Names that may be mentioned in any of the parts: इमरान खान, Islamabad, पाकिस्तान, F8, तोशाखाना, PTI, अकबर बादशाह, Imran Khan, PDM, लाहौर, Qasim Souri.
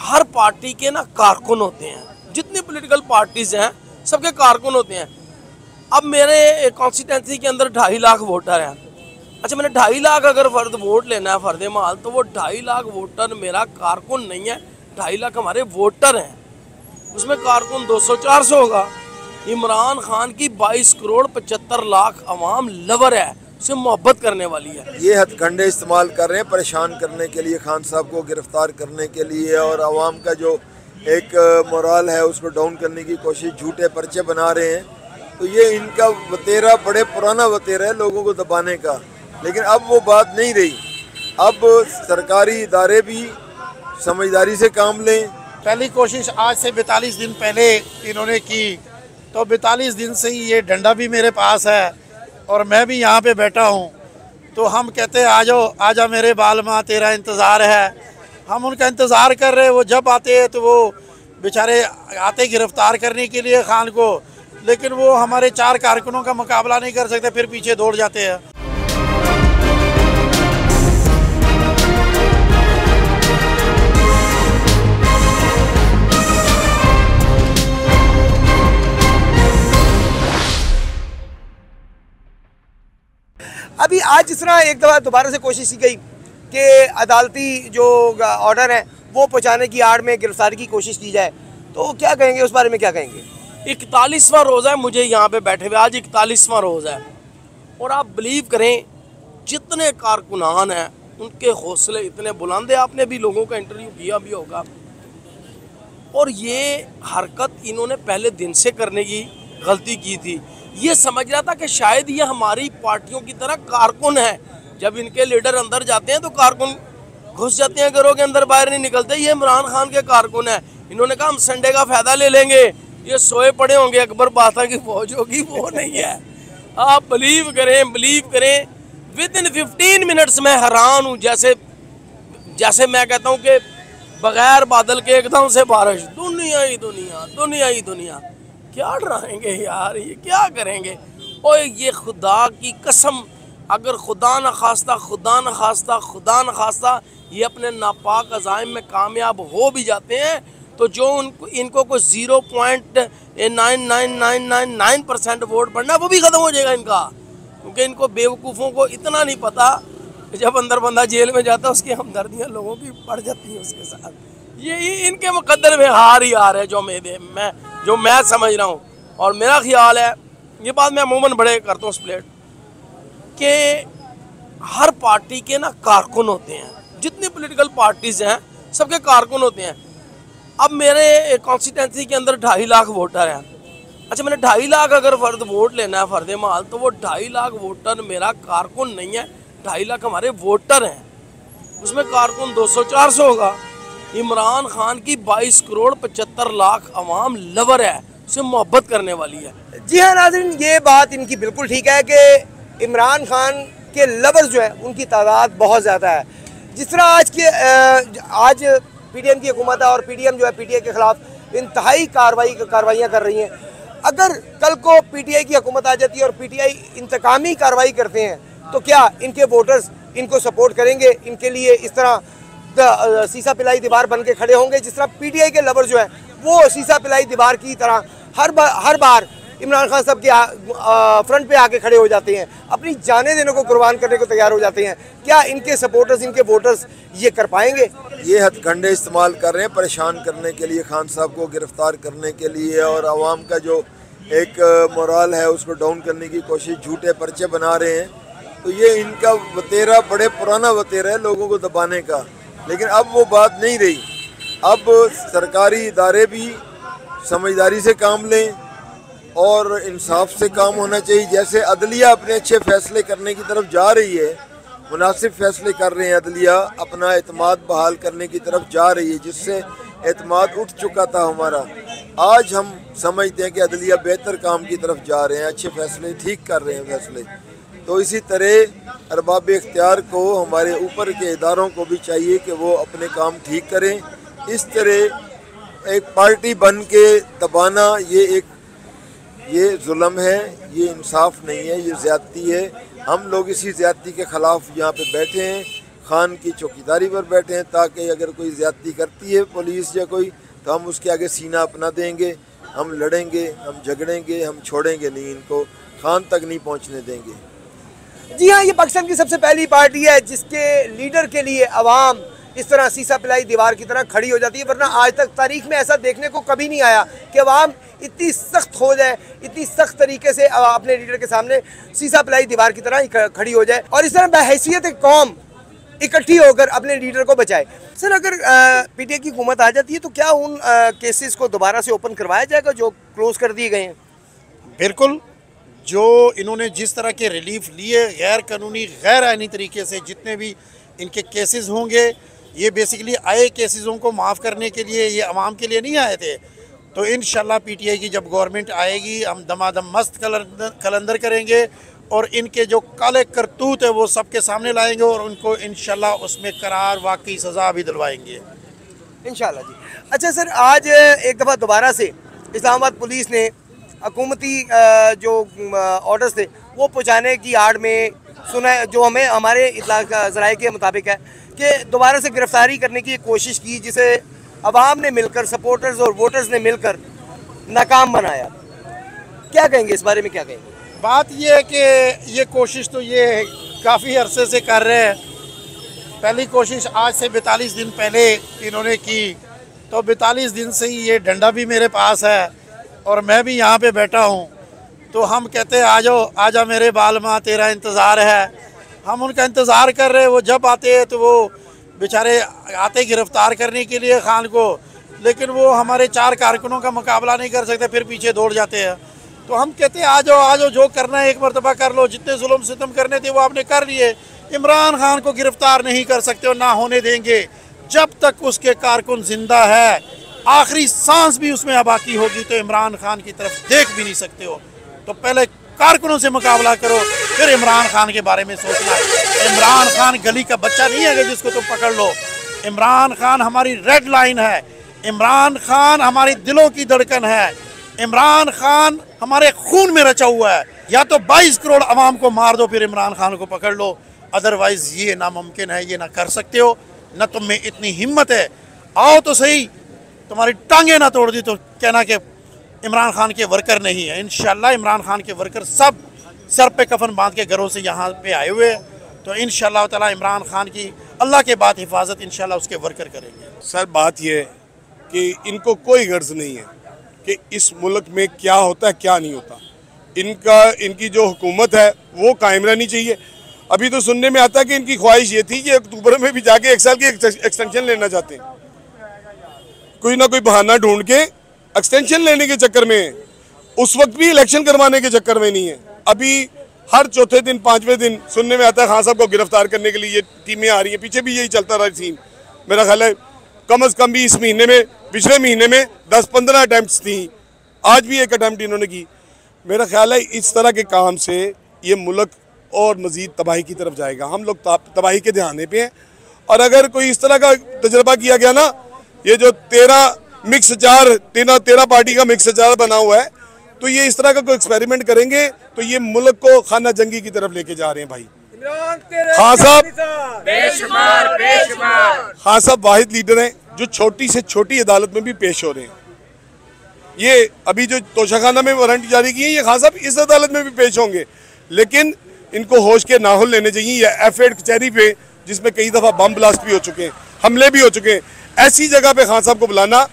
हर party के ना कारकुन होते हैं, जितनी पॉलिटिकल पार्टीज हैं सबके कारकुन होते हैं। अब मेरे कॉन्स्टिटेंसी के अंदर 2.5 लाख वोटर हैं। अच्छा, मैंने 2.5 लाख अगर फर्द वोट लेना है फर्द माल, तो वो 2.5 लाख वोटर मेरा कारकुन नहीं है, 2.5 लाख हमारे वोटर हैं, उसमें कारकुन 200-400 होगा। इमरान खान की 22 करोड़ 75 लाख अवाम लवर है, उससे मोहब्बत करने वाली है। ये हथकंडे इस्तेमाल कर रहे हैं परेशान करने के लिए, खान साहब को गिरफ्तार करने के लिए, और आवाम का जो एक मोरल है उसको डाउन करने की कोशिश, झूठे पर्चे बना रहे हैं। तो ये इनका वतेरा, बड़े पुराना वतेरा है लोगों को दबाने का, लेकिन अब वो बात नहीं रही। अब सरकारी इदारे भी समझदारी से काम लें। पहली कोशिश आज से 42 दिन पहले इन्होंने की, तो 42 दिन से ही ये डंडा भी मेरे पास है और मैं भी यहाँ पे बैठा हूँ। तो हम कहते हैं आ जाओ, आ जा मेरे बाल माँ, तेरा इंतज़ार है। हम उनका इंतज़ार कर रहे हैं, वो जब आते हैं तो वो बेचारे आते गिरफ्तार करने के लिए खान को, लेकिन वो हमारे 4 कारकुनों का मुकाबला नहीं कर सकते, फिर पीछे दौड़ जाते हैं। अभी आज जिस तरह एक दफ़ा दोबारा से कोशिश की गई कि अदालती जो ऑर्डर है वो पहुंचाने की आड़ में गिरफ्तारी की कोशिश की जाए, तो क्या कहेंगे उस बारे में, क्या कहेंगे? 41वां रोज़ा है मुझे यहाँ पे बैठे हुए, आज 41वां रोज़ा है। और आप बिलीव करें जितने कारकुनान हैं उनके हौसले इतने बुलंद है, आपने भी लोगों का इंटरव्यू किया भी होगा। और ये हरकत इन्होंने पहले दिन से करने की गलती की थी, ये समझ रहा था कि शायद ये हमारी पार्टियों की तरह कारकुन है, जब इनके लीडर अंदर जाते हैं तो कारकुन घुस जाते हैं घरों के अंदर, बाहर नहीं निकलते। ये इमरान खान के कारकुन है, इन्होंने कहा हम संडे का फ़ायदा ले लेंगे, ये सोए पड़े होंगे, अकबर बादशाह की फौज होगी, वो नहीं है। आप बिलीव करें, बिलीव करें, विदिन 15 मिनट्स में हैरान हूँ, जैसे मैं कहता हूँ कि बग़ैर बादल के एकदम से बारिश, दुनिया ही दुनिया, दुनिया ही दुनिया। क्या डराएंगे यार, ये क्या करेंगे? और ये खुदा की कसम, अगर खुदा न खास्ता ये अपने नापाक अज़ाइम में कामयाब हो भी जाते हैं, तो जो उनको इनको कोई 0.99999% वोट पड़ना, वो भी ख़त्म हो जाएगा इनका, क्योंकि इनको बेवकूफ़ों को इतना नहीं पता, जब अंदर बंदा जेल में जाता है उसकी हमदर्दियाँ लोगों की बढ़ जाती हैं उसके साथ। ये इनके मुकद्दर में हार ही हार है, जो मैं समझ रहा हूँ। और मेरा ख्याल है, ये बात मैं अमूमन बड़े करता हूँ स्प्लिट, कि हर पार्टी के ना कारकुन होते हैं, जितनी पॉलिटिकल पार्टीज़ हैं सबके कारकुन होते हैं। अब मेरे कॉन्स्टिटेंसी के अंदर 2.5 लाख वोटर हैं। अच्छा, मैंने 2.5 लाख अगर फर्द वोट लेना है फर्द माल, तो वो 2.5 लाख वोटर मेरा कारकुन नहीं है, 2.5 लाख हमारे वोटर हैं, उसमें कारकुन 200-400 होगा। इमरान खान की 22 करोड़ 75 लाख अवाम लवर है, उसे मोहब्बत करने वाली है। जी हाँ नाज़रीन, ये बात इनकी बिल्कुल ठीक है कि इमरान खान के लवर्स जो है उनकी तादाद बहुत ज़्यादा है। जिस तरह आज PDM की हुकूमत है और PDM जो है PTI के ख़िलाफ़ इंतहाई कार्रवाइयाँ कर रही हैं। अगर कल को PTI की हुकूमत आ जाती है और PTI इंतकामी कार्रवाई करते हैं, तो क्या इनके वोटर्स इनको सपोर्ट करेंगे? इनके लिए इस तरह सीसा पिलाई दीवार बन के खड़े होंगे, जिस तरह PTI के लवर जो है वो सीसा पिलाई दीवार की तरह हर बार इमरान खान साहब के फ्रंट पे आके खड़े हो जाते हैं, अपनी जाने देने को कुर्बान करने को तैयार हो जाते हैं। क्या इनके सपोर्टर्स, इनके वोटर्स ये कर पाएंगे? ये हथकंडे इस्तेमाल कर रहे हैं परेशान करने के लिए, खान साहब को गिरफ्तार करने के लिए, और आवाम का जो एक मोरल है उसको डाउन करने की कोशिश, झूठे पर्चे बना रहे हैं। तो ये इनका वतेरा, बड़े पुराना वतेरा है लोगों को दबाने का, लेकिन अब वो बात नहीं रही। अब सरकारी इदारे भी समझदारी से काम लें और इंसाफ से काम होना चाहिए। जैसे अदलिया अपने अच्छे फैसले करने की तरफ जा रही है, मुनासिब फैसले कर रहे हैं, अदलिया अपना एतमाद बहाल करने की तरफ जा रही है, जिससे एतमाद उठ चुका था हमारा। आज हम समझते हैं कि अदलिया बेहतर काम की तरफ जा रहे हैं, अच्छे फैसले, ठीक कर रहे हैं फैसले। तो इसी तरह अरबाब इख्तियार को, हमारे ऊपर के इदारों को भी चाहिए कि वो अपने काम ठीक करें। इस तरह एक पार्टी बन के दबाना, ये जुल्म है, ये इंसाफ नहीं है, ये ज़्यादती है। हम लोग इसी ज़्यादती के ख़िलाफ़ यहाँ पे बैठे हैं। खान की चौकीदारी पर बैठे हैं ताकि अगर कोई ज़्यादती करती है पुलिस या कोई, तो हम उसके आगे सीना अपना देंगे, हम लड़ेंगे, हम झगड़ेंगे, हम छोड़ेंगे नहीं, इनको खान तक नहीं पहुंचने देंगे। जी हाँ, ये पाकिस्तान की सबसे पहली पार्टी है जिसके लीडर के लिए आवाम इस तरह सीसा पिलाई दीवार की तरह खड़ी हो जाती है, वरना आज तक तारीख में ऐसा देखने को कभी नहीं आया कि आवाम इतनी सख्त हो जाए, इतनी सख्त तरीके से अपने लीडर के सामने सीसा पिलाई दीवार की तरह ही खड़ी हो जाए और इस तरह बहैसियत एक कौम इकट्ठी होकर अपने लीडर को बचाए। सर, अगर पीटीआई की हुकूमत आ जाती है तो क्या उन केसेस को दोबारा से ओपन करवाया जाएगा जो क्लोज़ कर दिए गए हैं? बिल्कुल, जो इन्होंने जिस तरह के रिलीफ लिए गैर कानूनी, गैर आइनी तरीके से जितने भी इनके केसेस होंगे, ये बेसिकली आए केसेसों को माफ़ करने के लिए, ये आवाम के लिए नहीं आए थे। तो इंशाल्लाह पीटीआई की जब गवर्नमेंट आएगी, हम दमादम मस्त कलंदर करेंगे और इनके जो काले करतूत है वो सबके सामने लाएंगे और उनको इंशाल्लाह उसमें करार वाकई सज़ा भी दिलवाएंगे इंशाल्लाह। जी अच्छा सर, आज एक दफ़ा दोबारा से इस्लामाबाद पुलिस ने हुकूमती जो ऑर्डर्स थे वो पहुँचाने की आड़ में, सुना जो हमें हमारे इतला ज़राए के मुताबिक है कि दोबारा से गिरफ़्तारी करने की कोशिश की जिसे आवाम ने मिलकर, सपोर्टर्स और वोटर्स ने मिलकर नाकाम बनाया। क्या कहेंगे इस बारे में, क्या कहेंगे? बात यह है कि ये कोशिश तो ये काफ़ी अरसे से कर रहे हैं। पहली कोशिश आज से 42 दिन पहले इन्होंने की, तो 42 दिन से ही ये डंडा भी मेरे पास है और मैं भी यहाँ पे बैठा हूँ। तो हम कहते हैं आ जाओ, आ जा मेरे बाल माँ, तेरा इंतज़ार है। हम उनका इंतज़ार कर रहे हैं, वो जब आते हैं तो वो बेचारे आते गिरफ़्तार करने के लिए खान को, लेकिन वो हमारे चार कारकुनों का मुकाबला नहीं कर सकते, फिर पीछे दौड़ जाते हैं। तो हम कहते हैं आ जाओ, आ जाओ, जो करना है एक मरतबा कर लो, जितने जुल्म सितम करने थे वो आपने कर लिए। इमरान खान को गिरफ़्तार नहीं कर सकते और ना होने देंगे जब तक उसके कारकुन जिंदा है। आखिरी सांस भी उसमें बाकी होगी तो इमरान खान की तरफ देख भी नहीं सकते हो। तो पहले कारकुनों से मुकाबला करो, फिर इमरान खान के बारे में सोचना। इमरान खान गली का बच्चा नहीं है जिसको तुम पकड़ लो। इमरान खान हमारी रेड लाइन है, इमरान खान हमारे दिलों की धड़कन है, इमरान खान हमारे खून में रचा हुआ है। या तो 22 करोड़ आवाम को मार दो, फिर इमरान खान को पकड़ लो, अदरवाइज़ ये नामुमकिन है, ये ना कर सकते हो, ना तुम में इतनी हिम्मत है। आओ तो सही, तुम्हारी टांगे ना तोड़ दी तो कहना कि इमरान खान के वर्कर नहीं है। इंशाल्लाह इमरान खान के वर्कर सब सर पे कफन बांध के घरों से यहाँ पे आए हुए हैं। तो इंशाल्लाह ताला इमरान खान की अल्लाह के बाद हिफाजत इंशाल्लाह उसके वर्कर करेंगे। सर, बात यह है कि इनको कोई गर्ज नहीं है कि इस मुल्क में क्या होता है क्या नहीं होता। इनकी जो हुकूमत है वो कायम रहनी चाहिए। अभी तो सुनने में आता है कि इनकी ख्वाहिश ये थी कि अक्टूबर में भी जाके 1 साल की एक्सटेंशन लेना चाहते हैं। कोई ना कोई बहाना ढूंढ के एक्सटेंशन लेने के चक्कर में, उस वक्त भी इलेक्शन करवाने के चक्कर में नहीं है। अभी हर चौथे दिन, पाँचवें दिन सुनने में आता है खान साहब को गिरफ्तार करने के लिए टीमें आ रही हैं। पीछे भी यही चलता रहा सीन। मेरा ख्याल है कम अज़ कम भी इस महीने में, पिछले महीने में 10-15 अटैम्प्ट्स थी, आज भी एक अटैम्प्ट इन्होंने की। मेरा ख्याल है इस तरह के काम से ये मुल्क और मज़ीद तबाही की तरफ जाएगा। हम लोग तबाही के ध्याने पे हैं और अगर कोई इस तरह का तजर्बा किया गया ना, ये जो 13 पार्टी का मिक्स अचार बना हुआ है, तो ये इस तरह का कोई एक्सपेरिमेंट करेंगे तो ये मुल्क को खाना जंगी की तरफ लेके जा रहे हैं। भाई खान साहब, खान साहब वाहिद लीडर हैं जो छोटी से छोटी अदालत में भी पेश हो रहे हैं। ये अभी जो तोशाखाना में वारंट जारी की है, ये खान साहब इस अदालत में भी पेश होंगे, लेकिन इनको होश के नाहुल लेने चाहिए। या F8 कचहरी पे, जिसमें कई दफ़ा बम ब्लास्ट भी हो चुके हैं, हमले भी हो चुके हैं, ऐसी जगह पे खान साहब को बुलाना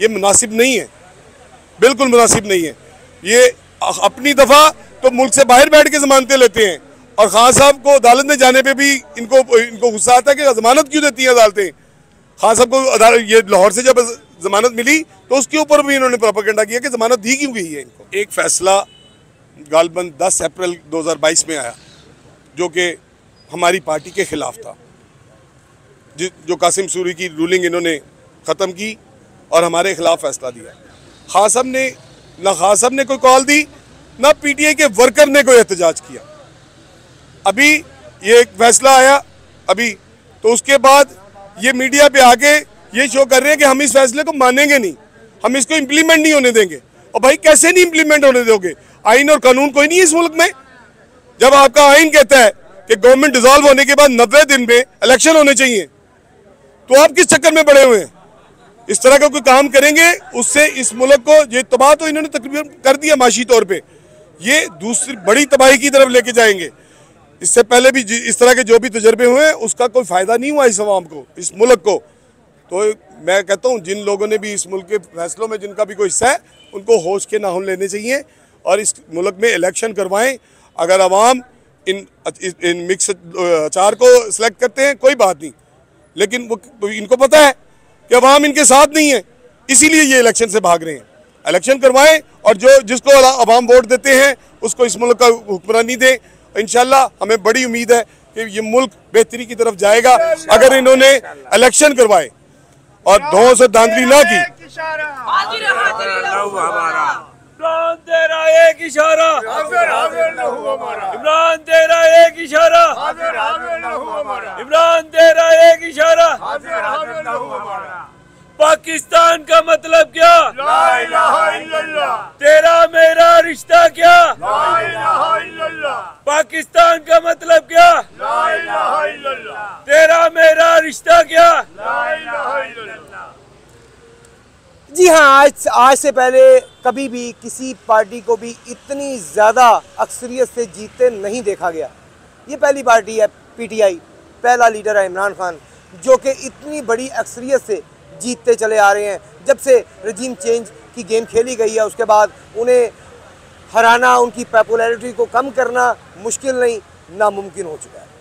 ये मुनासिब नहीं है, बिल्कुल मुनासिब नहीं है। ये अपनी दफ़ा तो मुल्क से बाहर बैठ के जमानतें लेते हैं और खान साहब को अदालत में जाने पर भी इनको गुस्सा आता है कि जमानत क्यों देती हैं अदालतें। खान साहब को ये लाहौर से जब जमानत मिली तो उसके ऊपर भी इन्होंने प्रोपेगेंडा किया कि जमानत दी क्यों गई है इनको। एक फैसला गालबन 10 अप्रैल 2022 में आया जो कि हमारी पार्टी के ख़िलाफ़ था, जो कासिम सूरी की रूलिंग इन्होंने ख़त्म की और हमारे ख़िलाफ़ फैसला दिया। खान साहब ने कोई कॉल दी, ना पीटीआई के वर्कर ने कोई एहतजाज किया। अभी ये एक फैसला आया अभी, तो उसके बाद ये मीडिया पे आके ये शो कर रहे हैं कि हम इस फैसले को मानेंगे नहीं, हम इसको इम्प्लीमेंट नहीं होने देंगे। और भाई कैसे नहीं इम्प्लीमेंट होने दोगे? आइन और कानून कोई नहीं है इस मुल्क में। जब आपका आइन कहता है कि गवर्नमेंट डिसॉल्व होने के बाद 90 दिन में इलेक्शन होने चाहिए, तो आप किस चक्कर में पड़े हुए हैं? इस तरह का कोई काम करेंगे उससे इस मुल्क को ये तबाह तो इन्होंने तकरीबन कर दिया माशी तौर पे, ये दूसरी बड़ी तबाही की तरफ लेके जाएंगे। इससे पहले भी इस तरह के जो भी तजर्बे हुए हैं उसका कोई फ़ायदा नहीं हुआ इस अवाम को, इस मुल्क को। तो मैं कहता हूँ जिन लोगों ने भी इस मुल्क के फैसलों में जिनका भी कोई हिस्सा है उनको होश के नाम लेने चाहिए और इस मुल्क में इलेक्शन करवाएं। अगर आवाम इन मिक्स अचार को सिलेक्ट करते हैं कोई बात नहीं, लेकिन वो इनको पता है कि आवाम इनके साथ नहीं है, इसीलिए ये इलेक्शन से भाग रहे हैं। इलेक्शन करवाएं और जो जिसको आवाम वोट देते हैं उसको इस मुल्क का हुक्मरानी दें। इंशाल्लाह हमें बड़ी उम्मीद है कि ये मुल्क बेहतरी की तरफ जाएगा अगर इन्होंने इलेक्शन करवाए और धों से धांधली ना की। इमरान तेरा एक इशारा पाकिस्तान का मतलब क्या? ला इलाहा इल्लल्लाह। तेरा मेरा रिश्ता क्या? ला इलाहा इल्लल्लाह। पाकिस्तान का मतलब क्या? ला इलाहा इल्लल्लाह। तेरा मेरा रिश्ता क्या? ला इलाहा इल्लल्लाह। जी हाँ, आज से पहले कभी भी किसी पार्टी को भी इतनी ज्यादा अक्सरियत से जीतते नहीं देखा गया। ये पहली पार्टी है PTI, पहला लीडर है इमरान खान, जो कि इतनी बड़ी अक्सरियत से जीतते चले आ रहे हैं। जब से रजीम चेंज की गेम खेली गई है उसके बाद उन्हें हराना, उनकी पॉपुलैरिटी को कम करना मुश्किल नहीं, नामुमकिन हो चुका है।